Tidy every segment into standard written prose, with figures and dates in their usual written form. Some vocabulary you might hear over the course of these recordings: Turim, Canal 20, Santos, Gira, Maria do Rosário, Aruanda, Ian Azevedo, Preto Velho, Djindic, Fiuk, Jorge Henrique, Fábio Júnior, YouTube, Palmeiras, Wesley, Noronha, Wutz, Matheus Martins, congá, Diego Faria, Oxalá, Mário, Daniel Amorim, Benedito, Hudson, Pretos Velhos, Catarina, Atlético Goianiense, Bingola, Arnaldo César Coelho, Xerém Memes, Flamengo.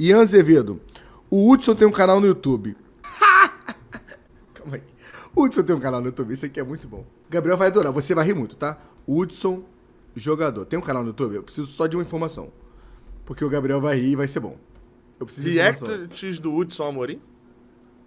Ian Azevedo. O Hudson tem um canal no YouTube. Calma aí. O Hudson tem um canal no YouTube. Isso aqui é muito bom. Gabriel vai adorar. Você vai rir muito, tá? O Hudson, jogador. Tem um canal no YouTube? Eu preciso só de uma informação. Porque o Gabriel vai rir e vai ser bom. Eu preciso de reacts do Hudson Amorim?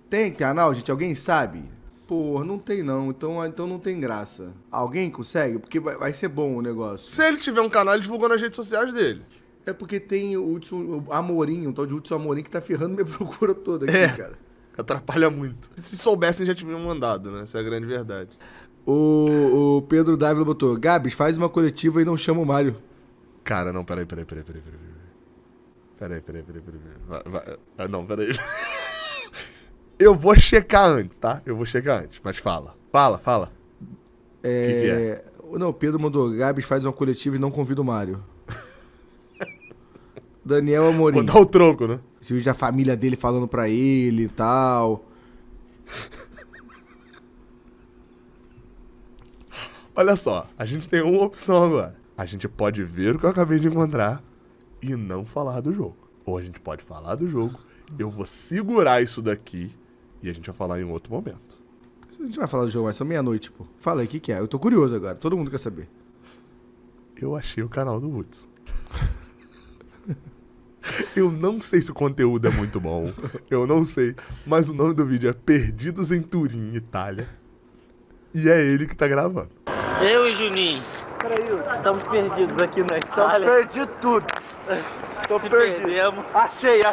Tem canal, gente? Alguém sabe? Pô, não tem não. Então não tem graça. Alguém consegue? Porque vai ser bom o negócio. Se ele tiver um canal, ele divulgou nas redes sociais dele. É porque tem o Hudson Amorim, um tal de Hudson Amorim que tá ferrando minha procura toda aqui, cara. Atrapalha muito. Se soubessem, já tiveriam mandado, né? Essa é a grande verdade. O Pedro W. botou, Gabs, faz uma coletiva e não chama o Mário. Cara, não, peraí. Não, peraí. Eu vou checar antes, tá? Eu vou checar antes, mas fala. Fala. O que é? Não, o Pedro mandou, Gabs, faz uma coletiva e não convida o Mário. Daniel Amorim. Vou dar o troco, né? Esse vídeo da família dele falando pra ele e tal. Olha só, a gente tem uma opção agora. A gente pode ver o que eu acabei de encontrar e não falar do jogo. Ou a gente pode falar do jogo, eu vou segurar isso daqui e a gente vai falar em um outro momento. A gente vai falar do jogo, é só meia-noite, pô. Fala aí, o que é? Eu tô curioso agora, todo mundo quer saber. Eu achei o canal do Wutz. Eu não sei se o conteúdo é muito bom, eu não sei, mas o nome do vídeo é Perdidos em Turim, Itália, e é ele que tá gravando. Eu e Juninho, peraí, estamos perdidos aqui na Itália. Eu perdi tudo, tô perdido. Perdemos. Achei.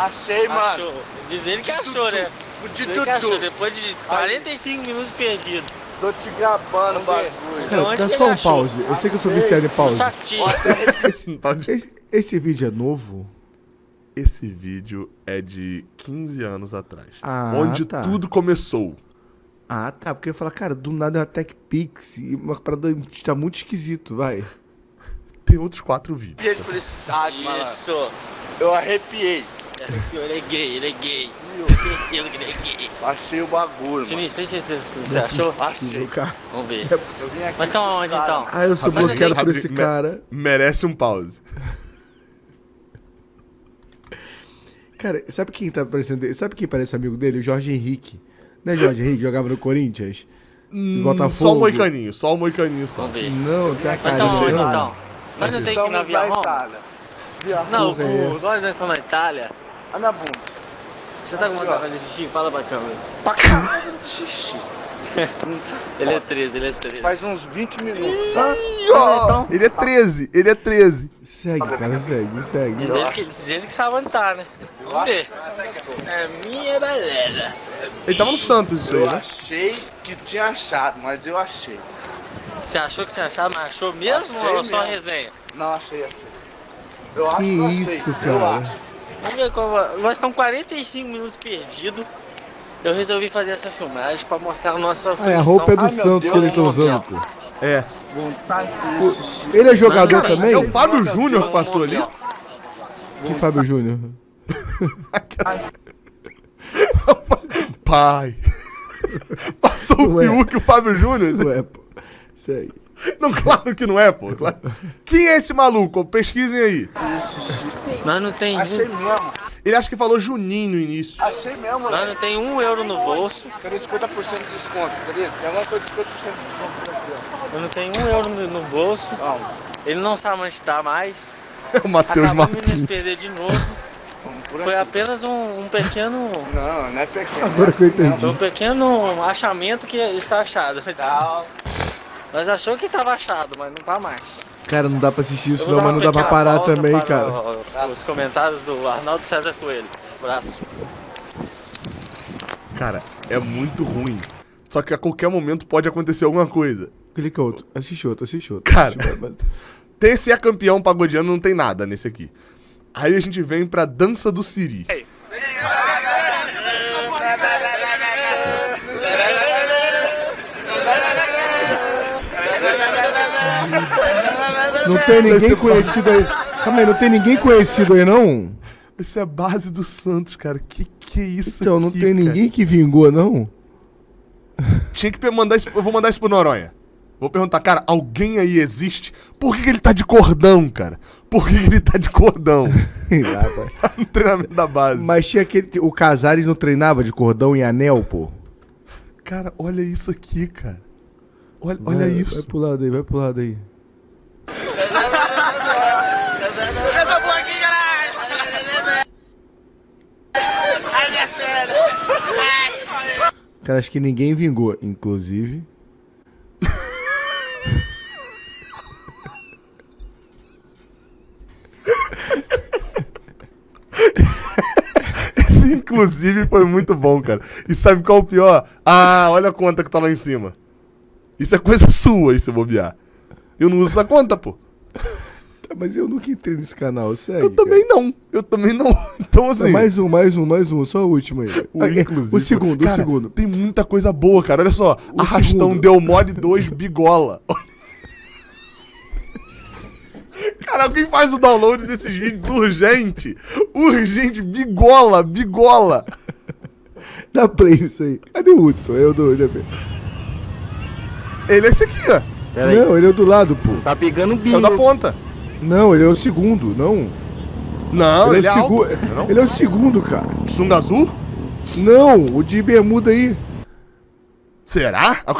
Achei, mano. Achou. Diz ele que achou, né? Diz ele que achou, depois de 45 minutos perdido. Tô te gravando, bagulho. Dá só um pause. Eu sei que eu sou viciado em pause. Esse vídeo é novo? Esse vídeo é de 15 anos atrás. Ah, onde tá. Tudo começou. Ah, tá. Porque eu ia falar, cara, do nada é uma Tech Pix. E uma parada tá muito esquisito, vai. Tem outros 4 vídeos. De felicidade, mano. Isso. Eu arrepiei. Ele é gay. Achei o bagulho, Juninho, tem certeza que você achou? Achei. Vamos ver. Eu vim aqui. Mas calma, onde então? Ah, eu sou bloqueado por esse cara. Merece um pause. Cara, sabe quem tá parecendo? Sabe quem parece amigo dele? O Jorge Henrique. Não é Jorge Henrique? Jogava no Corinthians? No Botafogo. Só o Moicaninho. Vamos ver. Não, tá a cara de então. Mas não tem que ir na Via Roma? Não, nós estamos na Itália. Olha na bunda. Você tá com uma garrafa de xixi? Fala pra câmera. Pra caralho de xixi. Ele é 13. Faz uns 20 minutos, tá? Então, ele é 13. Segue. Diz ele que sabe onde tá, né? Cadê? É minha galera. Ele tava no Santos, isso aí, né? Eu achei que tinha achado, mas eu achei. Você achou que tinha achado, mas achou mesmo ou só resenha? Não, achei. Eu acho que não achei. Isso, cara. Nós estamos 45 minutos perdidos. Eu resolvi fazer essa filmagem pra mostrar a nossa função. É, a roupa é do Santos que ele tá usando, pô. É. Ele é jogador também? É o Fábio Júnior que passou ali. Que Fábio Júnior? Pai. Passou o Fiuk e o Fábio Júnior? Não é, pô. Isso aí. Não, claro que não é, pô. Claro. Quem é esse maluco? Pesquisem aí. Mas não tem. Achei mesmo. Ele acha que falou Juninho no início. Achei mesmo, né? Mas não tem €1 no bolso. Quero 50% de desconto, querido. É uma coisa de 50% de desconto. Eu não tenho €1 no bolso. Não. Ele não sabe onde está mais. É o Matheus Martins. Acabou de perder de novo. Foi apenas um pequeno... Não é pequeno. Agora que eu entendi. Foi um pequeno achamento que está achado. Tchau. Nós achou que tava achado, mas não tá mais. Cara, não dá pra assistir isso não, mas não dá pra parar também, cara. Os comentários do Arnaldo César Coelho. Abraço. Cara, é muito ruim. Só que a qualquer momento pode acontecer alguma coisa. Clica outro. Assiste outro. Cara, tem esse É Campeão Pagodiano, não tem nada nesse aqui. Aí a gente vem pra Dança do Siri. Ei. Não tem ninguém conhecido aí. Calma aí, não tem ninguém conhecido aí, não? Isso é a base do Santos, cara. Que é isso? Então, aqui, não tem ninguém que vingou, não? Tinha que mandar isso. Eu vou mandar isso pro Noronha. Vou perguntar, cara, alguém aí existe? Por que ele tá de cordão, cara? Por que ele tá de cordão? Exato. No treinamento da base. Mas tinha aquele... O Casares não treinava de cordão e anel, pô? Cara, olha isso aqui, cara. Olha, vai, olha isso. Vai pro lado aí, vai pro lado aí. Cara, acho que ninguém vingou, inclusive... Esse inclusive foi muito bom, cara. E sabe qual é o pior? Ah, olha a conta que tá lá em cima. Isso é coisa sua, isso eu bobear. Eu não uso essa conta, pô. Tá, mas eu nunca entrei nesse canal, sério. Eu também não, eu também não. Então assim... Tá, mais um, só o último aí. O, inclusive, o segundo, cara, o segundo. Tem muita coisa boa, cara, olha só. O arrastão segundo. Deu mole 2, Bingola. Cara, alguém faz o download desses vídeos urgente. Urgente, Bingola, Bingola. Dá play isso aí. Cadê o Hudson? Eu dou ele. Ele é esse aqui, ó. Pera não, aí. Ele é do lado, pô. Tá pegando o bingo. É o da ponta. Não, ele é o segundo, não. Não, ele é o segundo. Ele é o segundo, cara. Sunga azul? Não, o de bermuda aí. Será? Ah,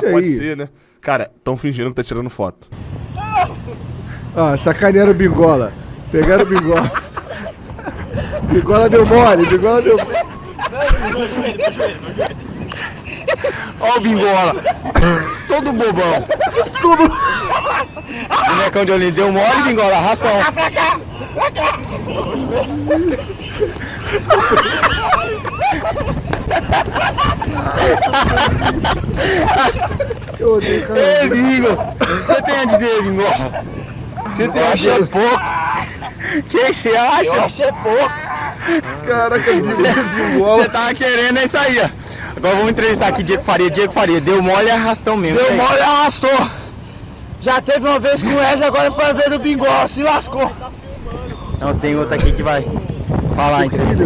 pode ser, né? Cara, tão fingindo que tá tirando foto. Ah, sacanearam o Bingola. Pegaram o Bingola. Bingola deu mole, Bingola deu mole. Ó o Bingola. Todo bobão. Tudo. O bonecão de olhinho deu mole, Bingola. Arrasta um. Eu odeio, cara. Ei, Bingola. Você tem a dizer, Bingola? Você tem achado pouco? Que você acha? Eu achei pouco. Caraca, Bingola. Você tava querendo, é isso aí, ó. Agora vamos entrevistar aqui Diego Faria. Diego Faria, deu mole e arrastão mesmo. Deu mole e arrastou. Já teve uma vez com o Wesley, agora foi a vez do Bingola, se lascou. Não, tem outro aqui que vai falar, entrevista.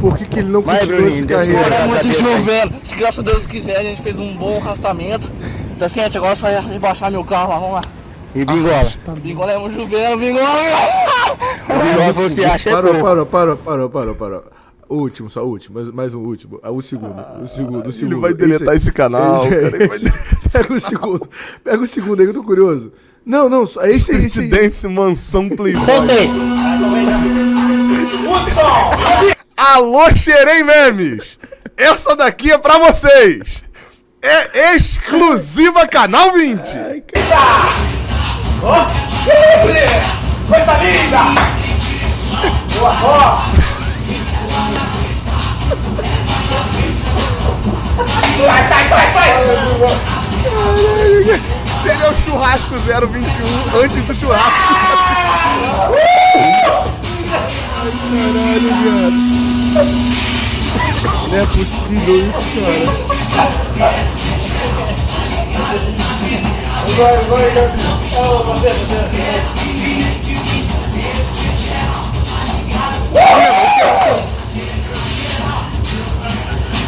Por que ele não conseguiu esse carreira? Agora é muito chovendo. Se graças a Deus quiser, a gente fez um bom arrastamento. Então, assim, gente, agora só ia rebaixar meu carro lá, vamos lá. E Bingola? Bingola é um juveno, Bingola! Parou. O último, só o último, mais um último. Ah, o segundo. Ele vai deletar esse canal, cara. Pega o segundo. Pega o segundo aí, eu tô curioso. Não, não, só esse aí. Presidente Mansão Playboy. Alô, Xerém Memes! Essa daqui é pra vocês! É exclusiva Canal 20! Ai, cara. Oh, coisa linda! Boa, boa! Vai! Seria o churrasco 021 antes do churrasco. Caralho, viado. Não é possível isso, cara. Vai.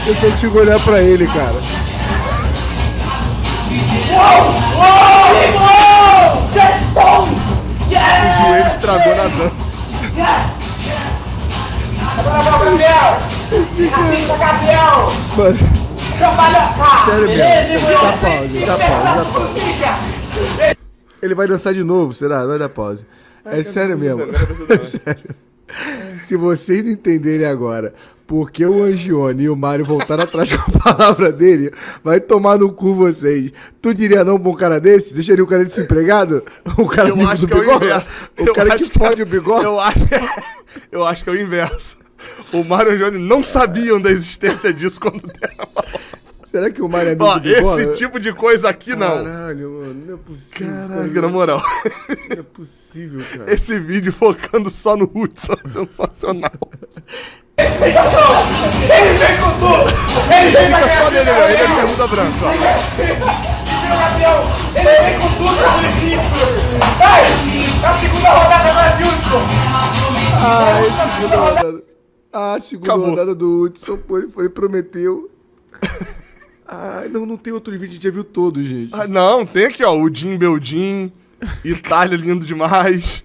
Eu só consigo olhar pra ele, cara. O joelho estragou na dança. Agora vai o Gabriel! Assista, Gabriel! Mano, sério mesmo, dá pausa. Ele vai dançar de novo, será? Vai dar pausa. É sério mesmo. É sério. Se vocês não entenderem agora porque o Angioni e o Mário voltaram atrás com a palavra dele, vai tomar no cu vocês. Tu diria não pra um cara desse? Deixaria um cara desempregado? Um cara amigo do Bigola? O cara que pode o Bigola? Eu acho que é o inverso. O Mário e o Angioni não sabiam da existência disso quando deram a palavra. Será que o Mário é amigo do Bigola? Esse tipo de coisa aqui não. Caralho, mano, não é possível. Caraca, na moral. Não é possível, cara. Esse vídeo focando só no Hudson, sensacional. Ele vem com tudo! Ele vem com tudo! Ele é bermuda branca, ó. Ele vem com tudo, Juninho! Vai! É a segunda rodada mais de Hudson! Ah, é a segunda rodada. Ah, a segunda rodada do Hudson, pô, ele prometeu. Ai, não, não tem outro vídeo, a gente já viu todos, gente. Ah, não, tem aqui, ó, o Jim Beldim, Itália lindo demais.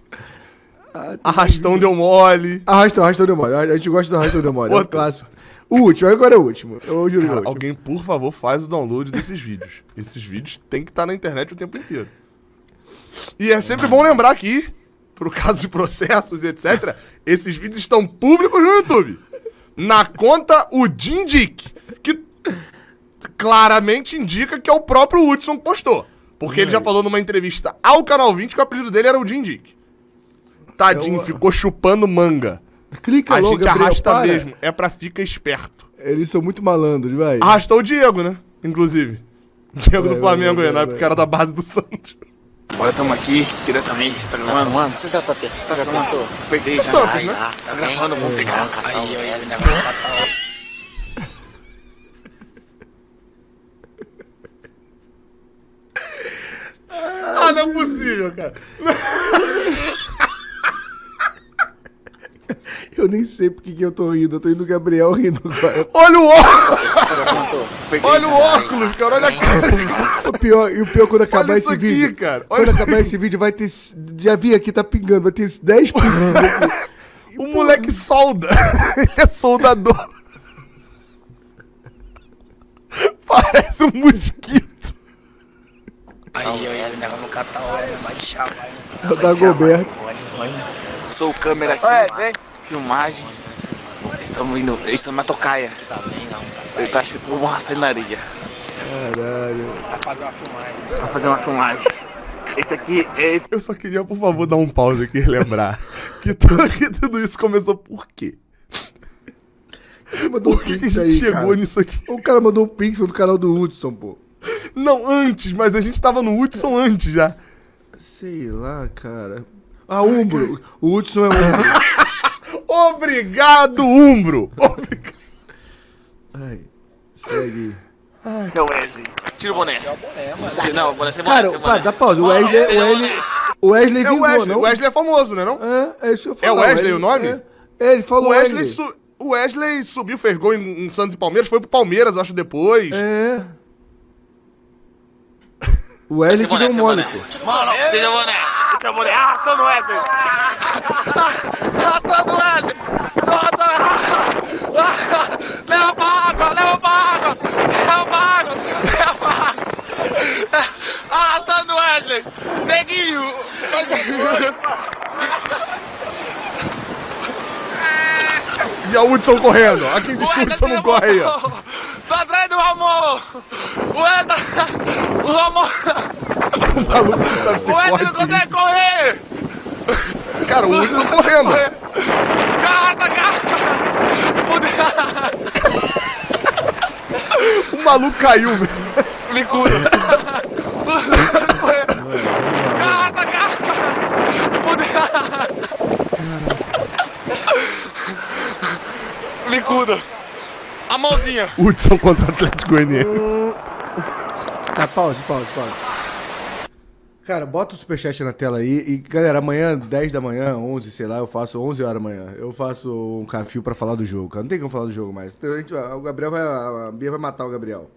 Ah, arrastão deu mole. Arrastão deu mole. A gente gosta do arrastão deu mole. É um clássico. O último, agora é o último. Eu juro. Cara, alguém, por favor, faz o download desses vídeos. Esses vídeos tem que estar na internet o tempo inteiro. E é sempre bom lembrar que, pro caso de processos e etc., esses vídeos estão públicos no YouTube. Na conta, o Djindic, que claramente indica que é o próprio Hudson que postou. Porque ele já falou numa entrevista ao Canal 20 que o apelido dele era o Djindic. Tadinho, ficou chupando manga. Clica logo, Gabriel, para. A gente arrasta mesmo, é pra ficar esperto. Eles são muito malandros, vai. Arrastou o Diego, né? Inclusive. Diego do Flamengo, né? Porque era da base do Santos. Agora estamos aqui, diretamente, tá gravando? Mano, você já tá perto, você já comentou. Peguei já. Santos, né? Tá gravando, vamos pegar. Aí, eu ia me dar um catal. Ah, não é possível, cara. Eu nem sei porque que eu tô indo o Gabriel rindo. Cara. Olha o óculos! Olha o óculos, cara, olha a cara. O pior, quando acabar esse vídeo, aqui, cara. Quando acabar esse vídeo, vai ter... Já vi aqui, tá pingando, vai ter 10 pingos. O moleque solda. Ele é soldador. Parece um mosquito. Aí, eu ia levar no catal, vai te chamar. É o Dagoberto. Sou o câmera aqui, filmagem. Estamos indo, eles estão na tocaia. Ele tá achando uma rastelaria. Caralho. Vai fazer uma filmagem. Esse aqui é esse. Eu só queria, por favor, dar um pause aqui e lembrar que tudo isso começou por quê? Por que a gente chegou nisso aqui? O cara mandou um pixel do canal do Hudson, pô. Não, antes, mas a gente tava no Hudson antes já. Sei lá, cara. Ah, Umbro. O Hudson é Umbro. Obrigado, Umbro. Obrigado. Ai, segue. Esse é o Wesley. Tira o boné. Não, o boné sem boné. Cara, dá pausa. O Wesley é famoso, não? O Wesley é famoso, né? É isso que eu falei. É o Wesley o nome? É, ele falou Wesley. O Wesley subiu, fez gol em Santos e Palmeiras, foi pro Palmeiras, acho, depois. É. O Wesley que deu mole, pô. Mano, você é boné. Arrastando o Wesley! Arrastando o Wesley! Nossa! Leva pra água! Leva pra água! Leva pra água! Leva pra água! Arrastando o Wesley! Neguinho! E a Hudson correndo! A quem diz que o Hudson não corre aí, ó! Tá atrás do Ramon! O Ramon... O maluco não sabe se corre. O Wesley não consegue correr! Cara, o Hudson correndo! Caraca! O maluco caiu, velho! Me cura! Me cura! A mãozinha! Hudson contra o Atlético Goianiense. Tá, pausa. Cara, bota o superchat na tela aí e, galera, amanhã, 10 da manhã, 11, sei lá, eu faço 11 horas amanhã. Eu faço um cafio pra falar do jogo, cara. Não tem como falar do jogo mais. O Gabriel vai... A Bia vai matar o Gabriel.